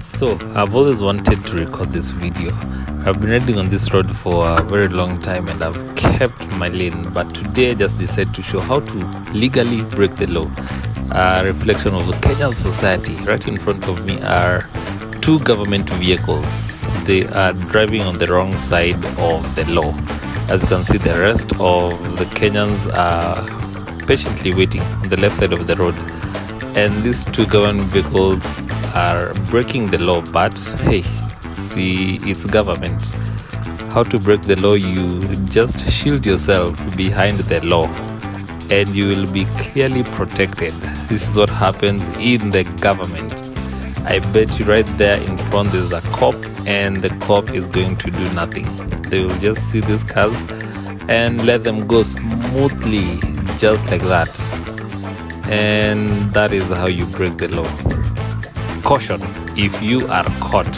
So, I've always wanted to record this video. I've been riding on this road for a very long time and I've kept my lane, but today I just decided to show how to legally break the law. A reflection of Kenyan society. Right in front of me are two government vehicles. They are driving on the wrong side of the law. As you can see, the rest of the Kenyans are patiently waiting on the left side of the road. And these two government vehicles are breaking the law, but hey, see, it's government. How to break the law? You just shield yourself behind the law and you will be clearly protected. This is what happens in the government. I bet you right there in front there's a cop, and the cop is going to do nothing. They will just see these cars and let them go smoothly, just like that. And that is how you break the law. Caution, if you are caught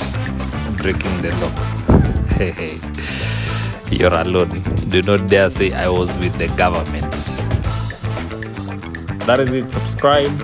breaking the law, hey, you're alone. Do not dare say I was with the government. That is it. Subscribe.